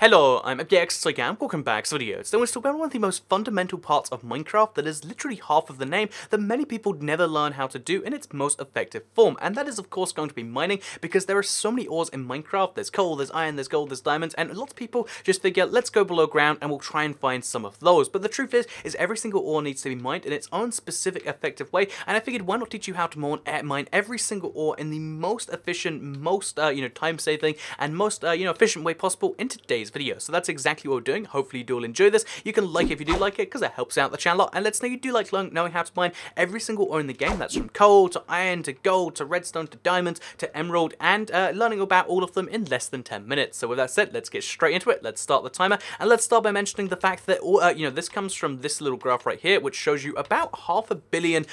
Hello, I'm FJX again, welcome back to the video. Today we're talking about one of the most fundamental parts of Minecraft that is literally half of the name that many people never learn how to do in its most effective form, and that is of course going to be mining, because there are so many ores in Minecraft. There's coal, there's iron, there's gold, there's diamonds, and lots of people just figure, let's go below ground and we'll try and find some of those. But the truth is every single ore needs to be mined in its own specific effective way, and I figured why not teach you how to mine every single ore in the most efficient, most time-saving, and most efficient way possible in today's video. So that's exactly what we're doing. Hopefully you do all enjoy this. You can like it if you do like it, because it helps out the channel, and let's know you do like knowing how to mine every single ore in the game. That's from coal to iron to gold to redstone to diamonds to emerald, and learning about all of them in less than 10 minutes. So with that said, let's get straight into it. Let's start the timer, and let's start by mentioning the fact that this comes from this little graph right here, which shows you about 500 million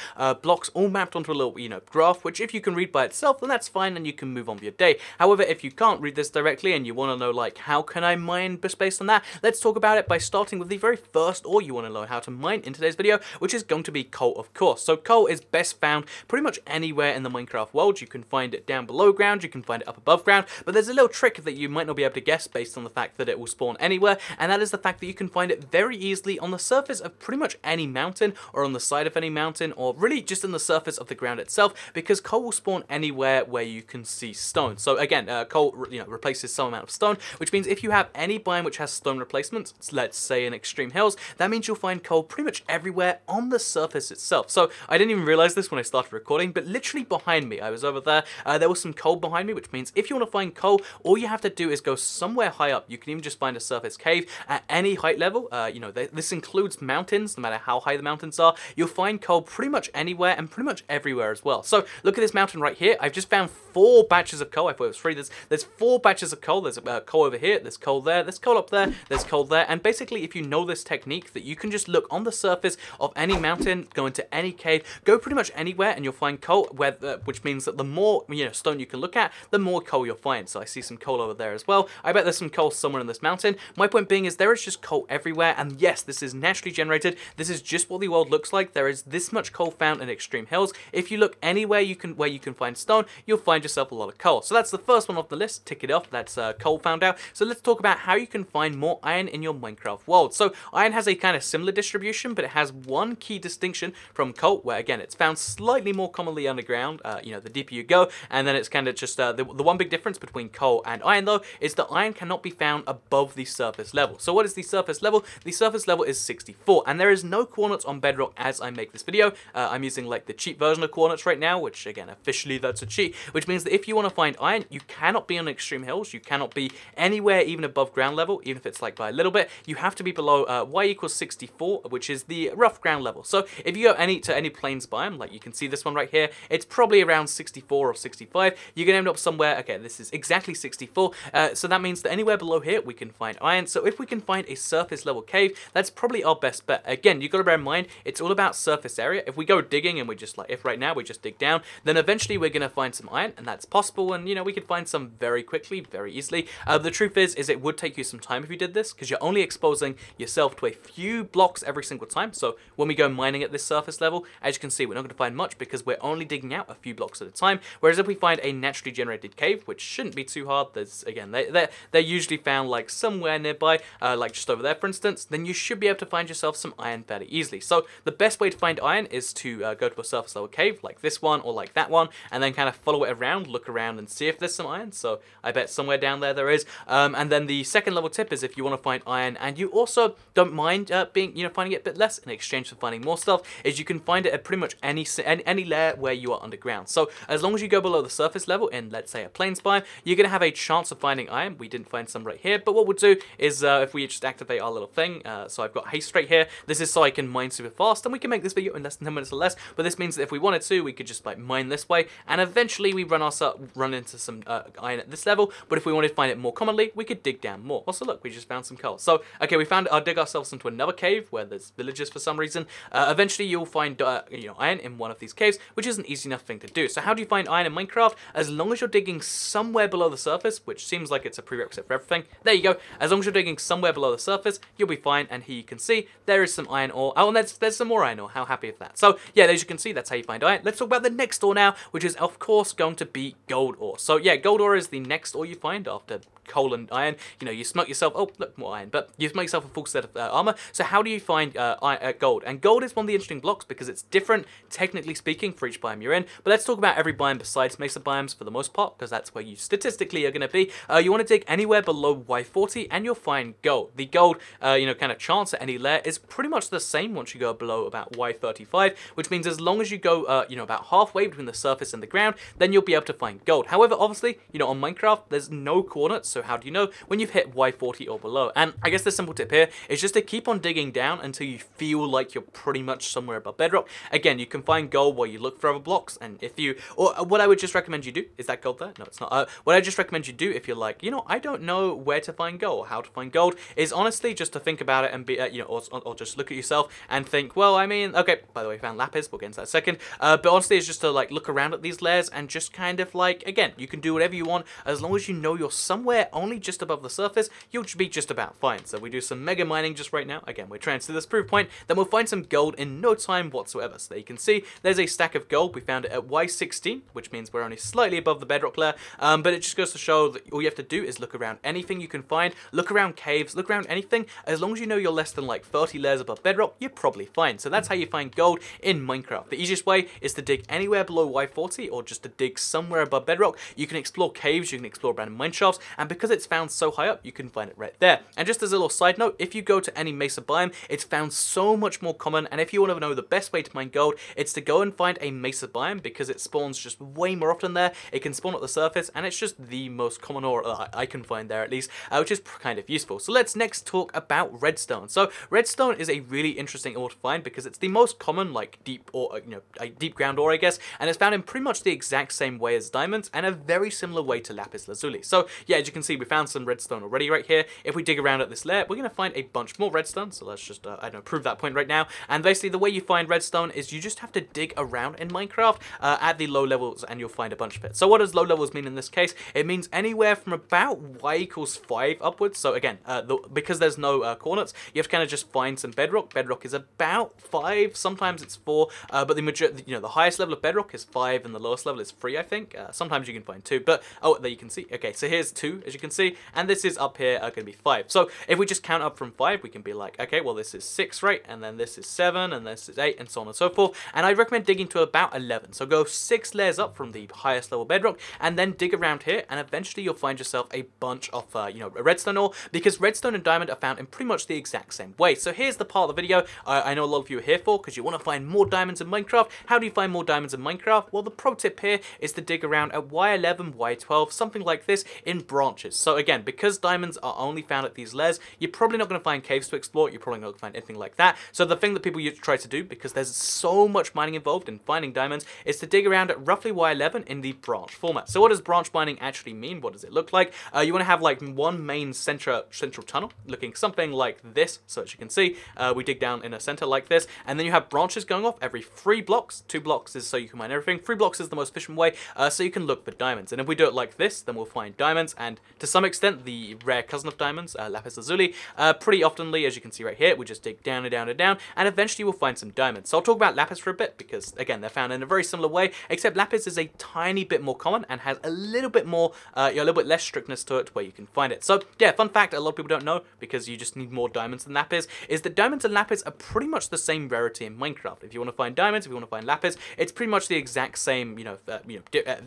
blocks all mapped onto a little graph, which if you can read by itself, then that's fine and you can move on with your day. However, if you can't read this directly and you want to know like how can I mine based on that, let's talk about it by starting with the very first ore you want to learn how to mine in today's video, which is going to be coal, of course. So coal is best found pretty much anywhere in the Minecraft world. You can find it down below ground, you can find it up above ground, but there's a little trick that you might not be able to guess based on the fact that it will spawn anywhere, and that is the fact that you can find it very easily on the surface of pretty much any mountain, or on the side of any mountain, or really just on the surface of the ground itself, because coal will spawn anywhere where you can see stone. So again, coal replaces some amount of stone, which means if you have any biome which has stone replacements, let's say in extreme hills, that means you'll find coal pretty much everywhere on the surface itself. So I didn't even realize this when I started recording, but literally behind me, I was over there, there was some coal behind me, which means if you want to find coal, all you have to do is go somewhere high up. You can even just find a surface cave at any height level. This includes mountains, no matter how high the mountains are, you'll find coal pretty much anywhere and pretty much everywhere as well. So look at this mountain right here. I've just found 4 batches of coal. I thought it was 3. There's 4 batches of coal. There's coal over here, there's coal there, there's coal up there, there's coal there, and basically if you know this technique that you can just look on the surface of any mountain, go into any cave, go pretty much anywhere, and you'll find coal, which means that the more stone you can look at, the more coal you'll find. So I see some coal over there as well. I bet there's some coal somewhere in this mountain. My point being is there is just coal everywhere, and yes, this is naturally generated. This is just what the world looks like. There is this much coal found in extreme hills. If you look anywhere where you can find stone, you'll find yourself a lot of coal. So that's the first one off the list, tick it off, that's coal found out. So let's talk about how you can find more iron in your Minecraft world. So iron has a kind of similar distribution, but it has one key distinction from coal, where again it's found slightly more commonly underground, the deeper you go, and then it's kind of just the one big difference between coal and iron though is that iron cannot be found above the surface level. So what is the surface level? The surface level is 64, and there is no coordinates on Bedrock as I make this video. I'm using like the cheap version of coordinates right now, which again officially that's a cheat, which means that if you want to find iron, you cannot be on extreme hills, you cannot be anywhere even above ground level, even if it's like by a little bit. You have to be below y equals 64, which is the rough ground level. So if you go to any plains biome, like you can see this one right here, it's probably around 64 or 65. You're gonna end up somewhere. Okay, this is exactly 64. So that means that anywhere below here we can find iron. So if we can find a surface level cave, that's probably our best bet. Again, you gotta bear in mind it's all about surface area. If we go digging and we just like, if right now we just dig down, then eventually we're gonna find some iron, and that's possible. And we could find some very quickly, very easily. The truth is it would take you some time if you did this, because you're only exposing yourself to a few blocks every single time. So when we go mining at this surface level, as you can see, we're not going to find much because we're only digging out a few blocks at a time. Whereas if we find a naturally generated cave, which shouldn't be too hard, there's again they're usually found like somewhere nearby, like just over there for instance, then you should be able to find yourself some iron fairly easily. So the best way to find iron is to go to a surface level cave like this one or like that one, and then kind of follow it around, look around and see if there's some iron. So I bet somewhere down there is. And then the second level tip is if you want to find iron and you also don't mind finding it a bit less in exchange for finding more stuff, is you can find it at pretty much any layer where you are underground. So as long as you go below the surface level in, let's say, a plains biome, you're going to have a chance of finding iron. We didn't find some right here, but what we'll do is if we just activate our little thing, so I've got haste right here. This is so I can mine super fast, and we can make this video in less than 10 minutes or less, but this means that if we wanted to, we could just like mine this way, and eventually we run into some iron at this level, but if we wanted to find it more commonly, we could dig down more. Also, look, we just found some coal. So, okay, we found our dig ourselves into another cave where there's villages for some reason. Eventually, you'll find iron in one of these caves, which is an easy enough thing to do. So, how do you find iron in Minecraft? As long as you're digging somewhere below the surface, which seems like it's a prerequisite for everything. There you go. As long as you're digging somewhere below the surface, you'll be fine. And here you can see there is some iron ore. Oh, and there's some more iron ore. How happy with that? So, yeah, as you can see, that's how you find iron. Let's talk about the next ore now, which is of course going to be gold ore. So, yeah, gold ore is the next ore you find after coal and iron. You know, you smoke yourself, oh, look, more iron, but you smoke yourself a full set of armor. So how do you find gold? And gold is one of the interesting blocks because it's different, technically speaking, for each biome you're in. But let's talk about every biome besides Mesa biomes for the most part, because that's where you statistically are going to be. You want to dig anywhere below Y40 and you'll find gold. The gold, you know, kind of chance at any layer is pretty much the same once you go below about Y35, which means as long as you go, you know, about halfway between the surface and the ground, then you'll be able to find gold. However, obviously, you know, on Minecraft, there's no coordinates, so how do you know when you've hit Y40 or below? And I guess the simple tip here is just to keep on digging down until you feel like you're pretty much somewhere above bedrock. Again, you can find gold while you look for other blocks, and if you, or what I would just recommend you do, is that gold there? No, it's not. What I just recommend you do if you're like, you know, I don't know where to find gold or how to find gold, is honestly just to think about it and be, you know, or just look at yourself and think, well, I mean, okay, by the way, found lapis, we'll get into that in a second, but honestly, it's just to like look around at these layers and just kind of like, again, you can do whatever you want as long as you know you're somewhere only just above the surface, you'll be just about fine. So we do some mega mining just right now. Again, we're trying to do this proof point, then we'll find some gold in no time whatsoever. So there you can see there's a stack of gold. We found it at Y16, which means we're only slightly above the bedrock layer, but it just goes to show that all you have to do is look around anything you can find, look around caves, look around anything. As long as you know you're less than like 30 layers above bedrock, you're probably fine. So that's how you find gold in Minecraft. The easiest way is to dig anywhere below Y40 or just to dig somewhere above bedrock. You can explore caves, you can explore random mineshafts, and because it's found so high up, you can find it right there. And just as a little side note, if you go to any mesa biome, it's found so much more common, and if you want to know the best way to mine gold, it's to go and find a mesa biome because it spawns just way more often there. It can spawn at the surface, and it's just the most common ore I can find there at least, which is kind of useful. So let's next talk about redstone. So redstone is a really interesting ore to find because it's the most common like deep ore, you know, deep ground ore I guess, and it's found in pretty much the exact same way as diamonds and a very similar way to lapis lazuli. So yeah, as you can see, we found some redstone already right here. If we dig around at this layer, we're going to find a bunch more redstone. So let's just, I don't know, prove that point right now. And basically the way you find redstone is you just have to dig around in Minecraft at the low levels and you'll find a bunch of it. So what does low levels mean in this case? It means anywhere from about y = 5 upwards. So again, because there's no coordinates, you have to kind of just find some bedrock. Bedrock is about 5, sometimes it's 4, but the majority, you know, the highest level of bedrock is 5 and the lowest level is 3, I think. Sometimes you can find 2, but oh, there you can see. Okay, so here's 2, as you can see, and this is up here are going to be 5. So if we just count up from 5, we can be like, okay, well this is 6, right? And then this is 7, and this is 8, and so on and so forth. And I recommend digging to about 11. So go 6 layers up from the highest level bedrock, and then dig around here, and eventually you'll find yourself a bunch of, you know, redstone ore, because redstone and diamond are found in pretty much the exact same way. So here's the part of the video I know a lot of you are here for, because you want to find more diamonds in Minecraft. How do you find more diamonds in Minecraft? Well, the pro tip here is to dig around at Y11, Y12, something like this in branches. So again, because diamonds are only found at these layers, you're probably not going to find caves to explore, you're probably not going to find anything like that. So the thing that people try to do, because there's so much mining involved in finding diamonds, is to dig around at roughly Y11 in the branch format. So what does branch mining actually mean? What does it look like? You want to have like one main central tunnel looking something like this. So as you can see, we dig down in a center like this, and then you have branches going off every 3 blocks. 2 blocks is so you can mine everything. 3 blocks is the most efficient way, so you can look for diamonds. And if we do it like this, then we'll find diamonds, and to some extent the rare cousin of diamonds, lapis lazuli, pretty oftenly, as you can see right here. We just dig down and down and down, and eventually we'll find some diamonds. So I'll talk about lapis for a bit because again, they're found in a very similar way, except lapis is a tiny bit more common and has a little bit more, a little bit less strictness to it where you can find it. So yeah, fun fact a lot of people don't know because you just need more diamonds than lapis, is that diamonds and lapis are pretty much the same rarity in Minecraft. If you want to find diamonds, if you want to find lapis, it's pretty much the exact same, you know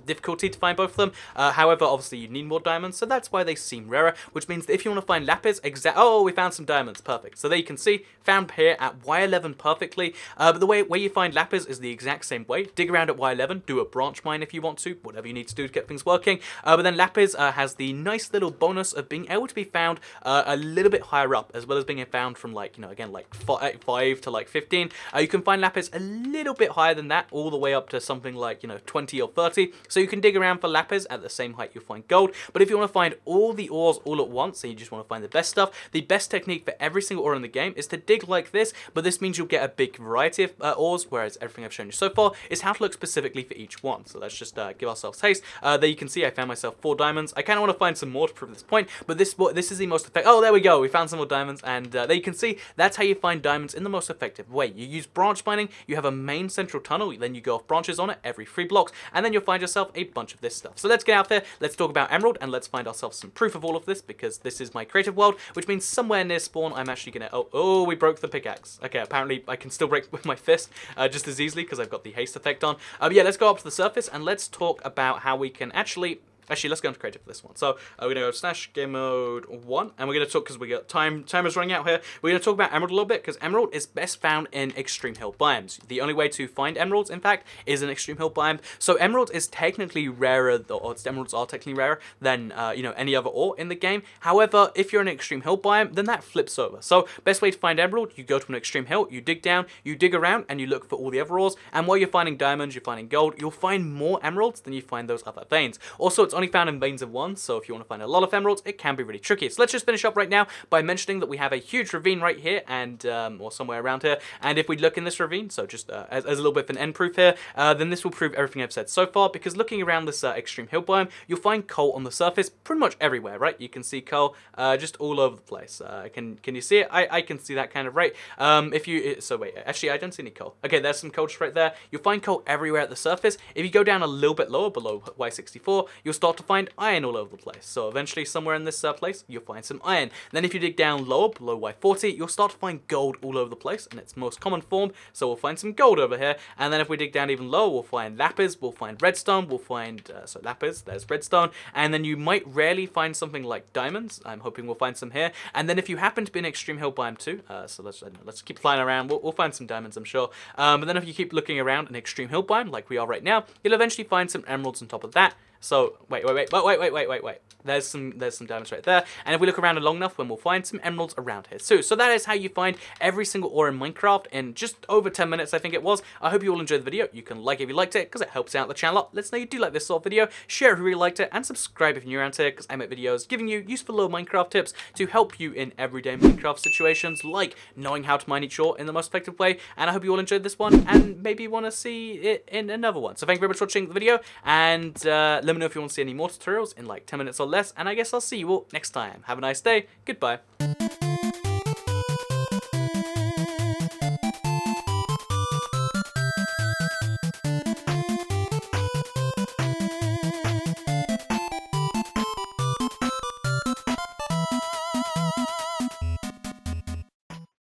difficulty to find both of them. However, obviously you need more diamonds, so that's why they seem rarer, which means that if you want to find lapis, oh, we found some diamonds, perfect. So there you can see, found here at Y11 perfectly, but the way you find lapis is the exact same way. Dig around at Y11, do a branch mine if you want to, whatever you need to do to get things working, but then lapis has the nice little bonus of being able to be found a little bit higher up, as well as being found from like, you know, again, like 5 to like 15. You can find lapis a little bit higher than that, all the way up to something like, you know, 20 or 30. So you can dig around for lapis at the same height you'll find gold. But if you want to find all the ores all at once, and you just want to find the best stuff, the best technique for every single ore in the game is to dig like this, but this means you'll get a big variety of ores, whereas everything I've shown you so far is how to look specifically for each one. So let's just give ourselves haste. There you can see I found myself 4 diamonds. I kind of want to find some more to prove this point, but this is the most effective. Oh, there we go. We found some more diamonds, and there you can see that's how you find diamonds in the most effective way. You use branch mining, you have a main central tunnel, then you go off branches on it every 3 blocks, and then you'll find yourself a bunch of this stuff. So let's get out there, let's talk about emerald, and let's find ourselves myself some proof of all of this, because this is my creative world, which means somewhere near spawn I'm actually gonna... Oh, we broke the pickaxe. Okay, apparently I can still break with my fist just as easily because I've got the haste effect on. But yeah, let's go up to the surface and let's talk about how we can actually... let's go into creative for this one. So we're going to go slash game mode 1, and we're going to talk, because we got time is running out here. We're going to talk about emerald a little bit, because emerald is best found in extreme hill biomes. The only way to find emeralds, in fact, is an extreme hill biome. So emerald is technically rarer, or emeralds are technically rarer than you know, any other ore in the game. However, if you're in an extreme hill biome, then that flips over. So best way to find emerald, you go to an extreme hill, you dig down, you dig around, and you look for all the other ores. And while you're finding diamonds, you're finding gold, you'll find more emeralds than you find those other veins. Also, it's only found in veins of 1, so if you want to find a lot of emeralds, it can be really tricky. So let's just finish up right now by mentioning that we have a huge ravine right here, and or somewhere around here, and if we look in this ravine, so just as a little bit of an end proof here, then this will prove everything I've said so far, because looking around this extreme hill biome, you'll find coal on the surface pretty much everywhere, right? You can see coal just all over the place. Can you see it? I can see that kind of right. So wait, actually I don't see any coal. Okay, there's some coal just right there. You'll find coal everywhere at the surface. If you go down a little bit lower, below Y64, you'll start to find iron all over the place. So eventually somewhere in this place you'll find some iron. Then if you dig down lower, below Y40, you'll start to find gold all over the place in its most common form. So we'll find some gold over here, and then if we dig down even lower, we'll find lapis, we'll find redstone, we'll find lapis, there's redstone, and then you might rarely find something like diamonds. I'm hoping we'll find some here. And then if you happen to be in extreme hill biome too, so let's keep flying around, we'll find some diamonds, I'm sure. But then if you keep looking around an extreme hill biome like we are right now, you'll eventually find some emeralds on top of that. So wait. There's some diamonds right there. And if we look around long enough, then we'll find some emeralds around here too. So that is how you find every single ore in Minecraft in just over 10 minutes, I think it was. I hope you all enjoyed the video. You can like if you liked it, because it helps out the channel. Let us know you do like this sort of video. Share if you really liked it, and subscribe if you're new around here, because I make videos giving you useful little Minecraft tips to help you in everyday Minecraft situations, like knowing how to mine each ore in the most effective way. And I hope you all enjoyed this one, and maybe want to see it in another one. So thank you very much for watching the video, and let me know if you want to see any more tutorials in like 10 minutes or less, and I guess I'll see you all next time. Have a nice day. Goodbye.